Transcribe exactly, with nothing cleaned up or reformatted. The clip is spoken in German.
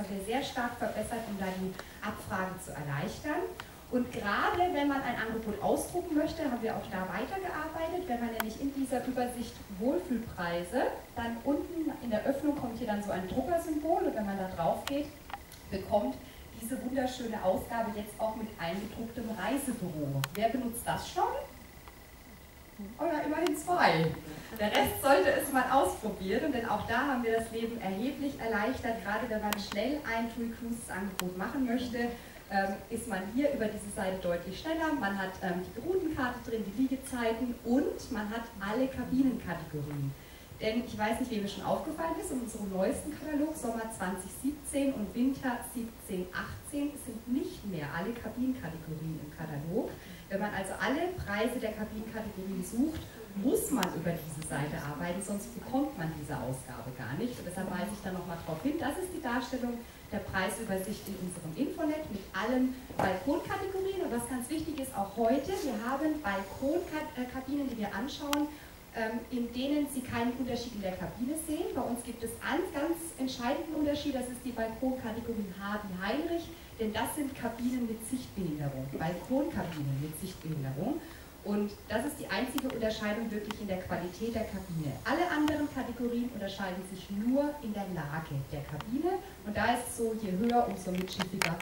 haben wir sehr stark verbessert, um da die Abfrage zu erleichtern. Und gerade wenn man ein Angebot ausdrucken möchte, haben wir auch da weitergearbeitet. Wenn man nämlich in dieser Übersicht Wohlfühlpreise, dann unten in der Öffnung kommt hier dann so ein Druckersymbol und wenn man da drauf geht, bekommt diese wunderschöne Ausgabe jetzt auch mit eingedrucktem Reisebüro. Wer benutzt das schon? Oh ja, immerhin zwei. Der Rest sollte es mal ausprobieren, denn auch da haben wir das Leben erheblich erleichtert. Gerade wenn man schnell ein TUI Cruises Angebot machen möchte, ist man hier über diese Seite deutlich schneller. Man hat ähm, die Routenkarte drin, die Liegezeiten und man hat alle Kabinenkategorien. Denn ich weiß nicht, wie mir schon aufgefallen ist, in unserem neuesten Katalog Sommer zwanzig siebzehn und Winter siebzehn achtzehn sind nicht mehr alle Kabinenkategorien im Katalog. Wenn man also alle Preise der Kabinenkategorien sucht, muss man über diese Seite arbeiten, sonst bekommt man diese Ausgabe gar nicht. Und deshalb weise ich da nochmal drauf hin. Das ist die Darstellung der Preisübersicht in unserem Infonet mit allen Balkonkategorien. Und was ganz wichtig ist, auch heute, wir haben Balkonkabinen, die wir anschauen, in denen Sie keinen Unterschied in der Kabine sehen. Bei uns gibt es einen ganz entscheidenden Unterschied, das ist die Balkonkategorie H wie Heinrich, denn das sind Kabinen mit Sichtbehinderung, Balkonkabinen mit Sichtbehinderung. Und das ist die einzige Unterscheidung wirklich in der Qualität der Kabine. Alle anderen Kategorien unterscheiden sich nur in der Lage der Kabine. Und da ist es so, je höher, umso mitschiffiger